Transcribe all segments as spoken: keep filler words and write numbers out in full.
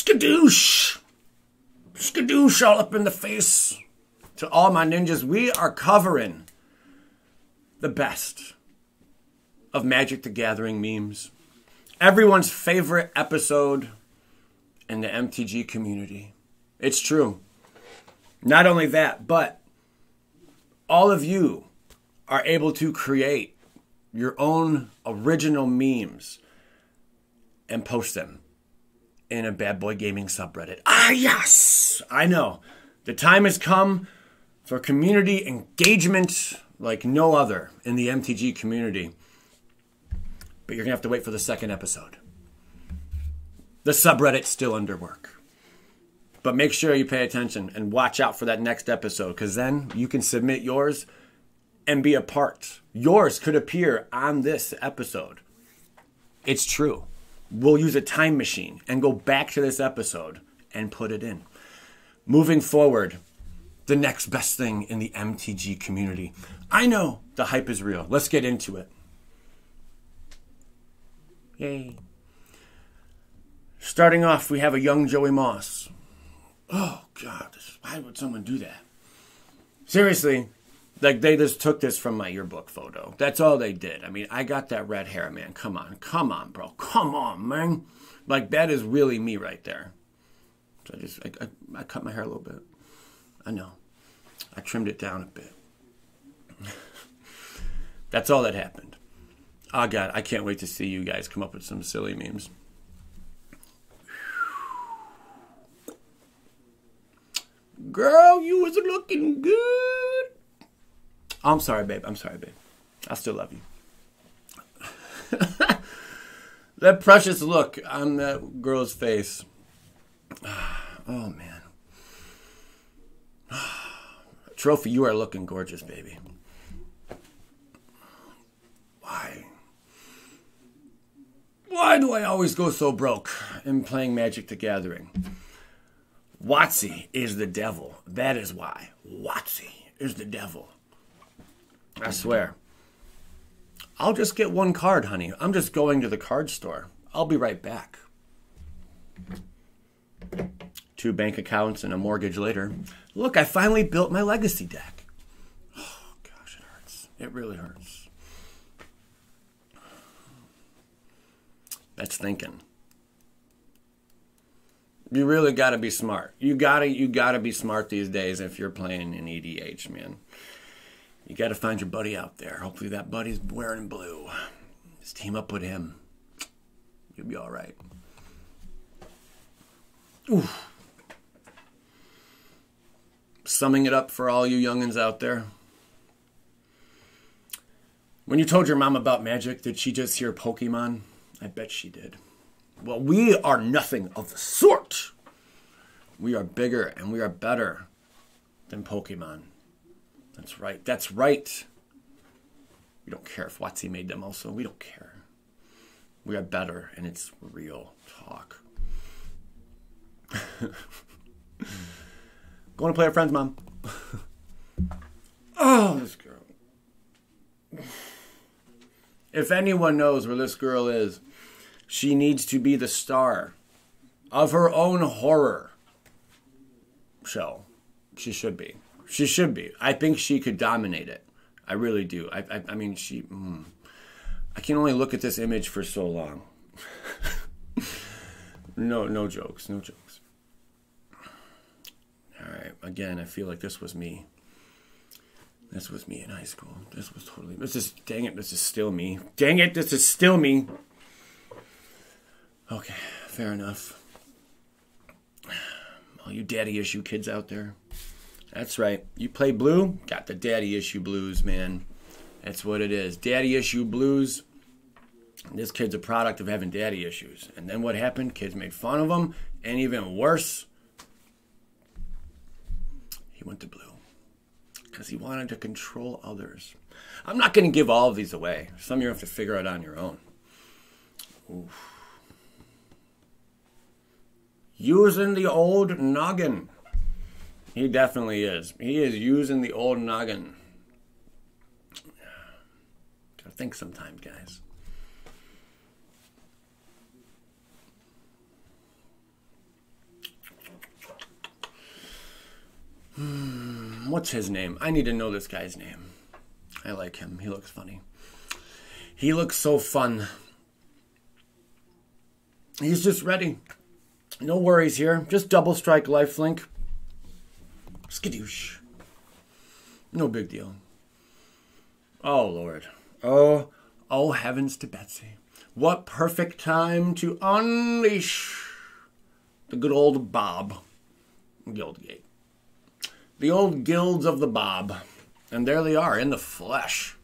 Skadoosh! Skadoosh all up in the face. To all my ninjas, we are covering the best of Magic the Gathering memes. Everyone's favorite episode in the M T G community. It's true. Not only that, but all of you are able to create your own original memes and post them in a Bad Boy Gaming subreddit. Ah, yes! I know. The time has come for community engagement like no other in the M T G community. But you're going to have to wait for the second episode. The subreddit's still under work. But make sure you pay attention and watch out for that next episode, because then you can submit yours and be a part. Yours could appear on this episode. It's true. We'll use a time machine and go back to this episode and put it in. Moving forward, the next best thing in the M T G community. I know the hype is real. Let's get into it. Yay. Starting off, we have a young Joey Moss. Oh, God, why would someone do that? Seriously, like they just took this from my yearbook photo. That's all they did. I mean, I got that red hair, man. Come on, come on, bro. Come on, man. Like, that is really me right there. So I just, I, I, I cut my hair a little bit. I know. I trimmed it down a bit. That's all that happened. Oh, God, I can't wait to see you guys come up with some silly memes. Girl, you was looking good. Oh, I'm sorry, babe. I'm sorry, babe. I still love you. That precious look on that girl's face. Oh, man. Trophy, you are looking gorgeous, baby. Why? Why do I always go so broke in playing Magic the Gathering? Wotsy is the devil. That is why. Wotsy is the devil. I swear. I'll just get one card, honey. I'm just going to the card store. I'll be right back. Two bank accounts and a mortgage later. Look, I finally built my legacy deck. Oh, gosh, it hurts. It really hurts. That's thinking. You really gotta be smart. You gotta you gotta be smart these days if you're playing in E D H, man. You gotta find your buddy out there. Hopefully that buddy's wearing blue. Just team up with him. You'll be all right. Oof. Summing it up for all you youngins out there. When you told your mom about Magic, did she just hear Pokemon? I bet she did. Well, we are nothing of the sort. We are bigger and we are better than Pokemon. That's right. That's right. We don't care if Wotsy made them also. We don't care. We are better, and it's real talk. Going to play with friends, Mom. Oh, this girl. If anyone knows where this girl is, she needs to be the star of her own horror show. She should be. She should be. I think she could dominate it. I really do. I, I, I mean, she... Mm, I can only look at this image for so long. no, no jokes. No jokes. All right. Again, I feel like this was me. This was me in high school. This was totally... This is... Dang it. This is still me. Dang it. This is still me. Okay, fair enough. All you daddy issue kids out there. That's right. You play blue, got the daddy issue blues, man. That's what it is. Daddy issue blues. This kid's a product of having daddy issues. And then what happened? Kids made fun of him. And even worse, he went to blue. Because he wanted to control others. I'm not going to give all of these away. Some you have to figure out on your own. Oof. Using the old noggin. He definitely is. He is using the old noggin. Gotta think sometimes, guys. what's his name? I need to know this guy's name. I like him. He looks funny. He looks so fun. He's just ready. No worries here. Just double strike lifelink. Skadoosh. No big deal. Oh, Lord. Oh, oh, heavens to Betsy. What perfect time to unleash the good old Bob. Guildgate. The old guilds of the Bob. And there they are, in the flesh.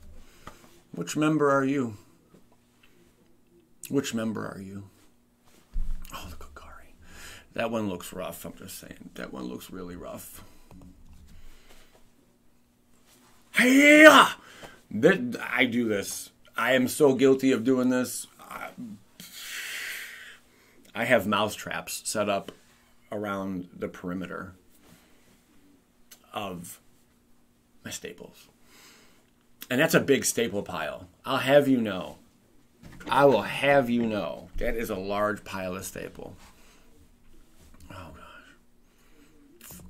Which member are you? Which member are you? Oh, the Kukari. That one looks rough, I'm just saying. That one looks really rough. Hey-ya! I do this. I am so guilty of doing this. I have mousetraps set up around the perimeter of my staples. And that's a big staple pile. I'll have you know. I will have you know. That is a large pile of staple. Oh, gosh.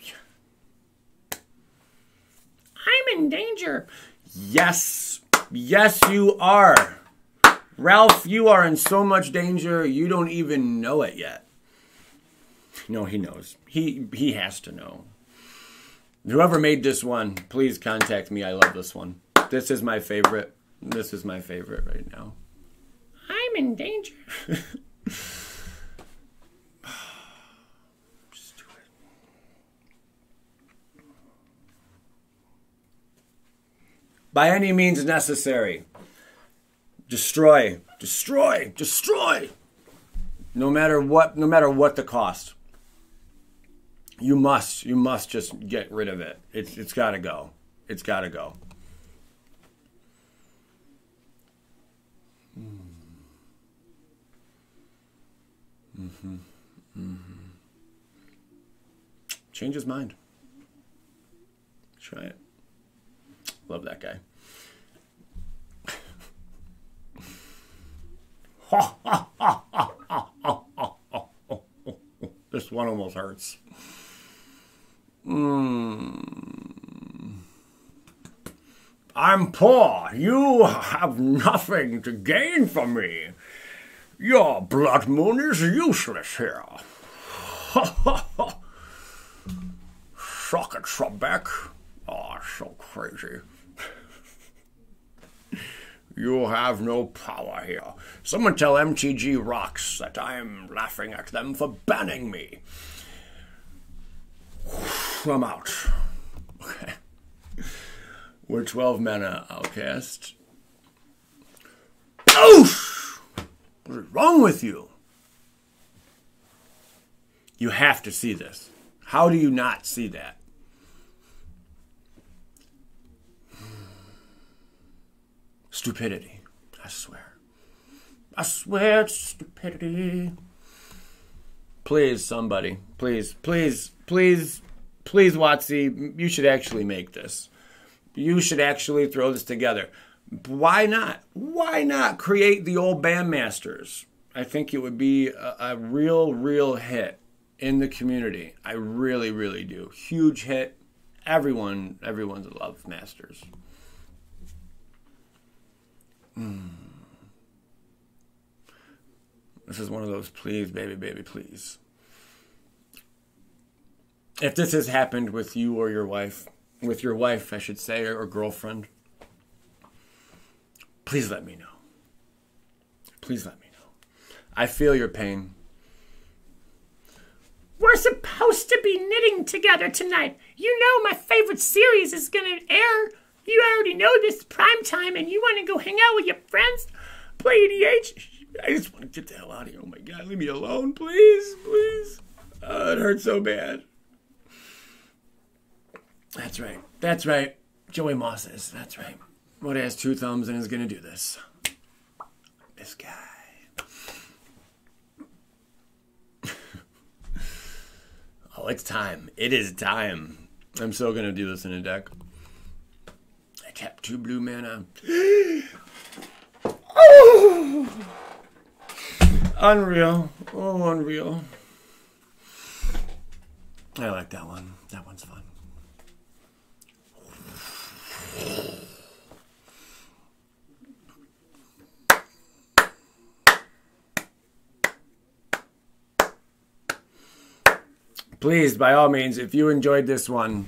Yeah. I'm in danger. Yes. Yes, you are. Ralph, you are in so much danger, you don't even know it yet. No, he knows. He, he has to know. Whoever made this one, please contact me. I love this one. This is my favorite. This is my favorite right now. I'm in danger. Just do it. By any means necessary. Destroy. Destroy. Destroy. No matter what, no matter what the cost. You must, you must just get rid of it. It's, it's got to go. It's got to go. Mm-hmm. Mm-hmm. Change his mind. Try it. Love that guy. Ha, ha, ha, ha, ha, ha, ha, ha, ha. This one almost hurts. Mm. I'm poor. You have nothing to gain from me. Your blood moon is useless here. Shock at Shrubbeck. Oh, so crazy. You have no power here. Someone tell M T G Rocks that I'm laughing at them for banning me. I'm out. Okay. We're twelve mana. I'll cast. Oof! What is wrong with you? You have to see this. How do you not see that? Stupidity. I swear. I swear it's stupidity. Please, somebody. Please, please. Please, please, Wotsy, you should actually make this. You should actually throw this together. Why not? Why not create the old Bandmasters? I think it would be a, a real, real hit in the community. I really, really do. Huge hit. Everyone, everyone's loves Masters. Mm. This is one of those please, baby, baby, please. If this has happened with you or your wife, with your wife, I should say, or girlfriend, please let me know. Please let me know. I feel your pain. We're supposed to be knitting together tonight. You know my favorite series is going to air. You already know this prime time, and you want to go hang out with your friends, play E D H. I just want to get the hell out of here. Oh, my God, leave me alone, please, please. Oh, it hurts so bad. That's right. That's right. Joey Moss is. That's right. What has two thumbs and is going to do this. This guy. Oh, it's time. It is time. I'm still going to do this in a deck. I tapped two blue mana. Oh! Unreal. Oh, unreal. I like that one. That one's fun. Please, by all means, if you enjoyed this one,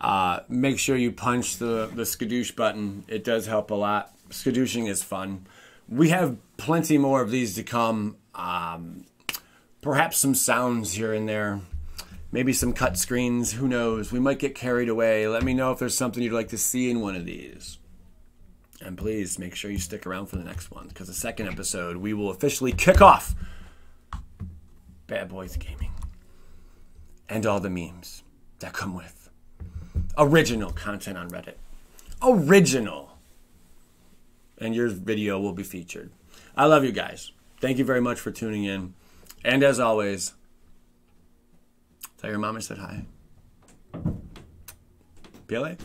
uh, make sure you punch the, the skadoosh button. It does help a lot. Skadooshing is fun. We have plenty more of these to come. Um, perhaps some sounds here and there. Maybe some cut screens. Who knows? We might get carried away. Let me know if there's something you'd like to see in one of these. And please make sure you stick around for the next one, because the second episode, we will officially kick off Bad Boys Gaming. And all the memes that come with original content on Reddit. Original. And your video will be featured. I love you guys. Thank you very much for tuning in. And as always, tell your mom I said hi. P L A?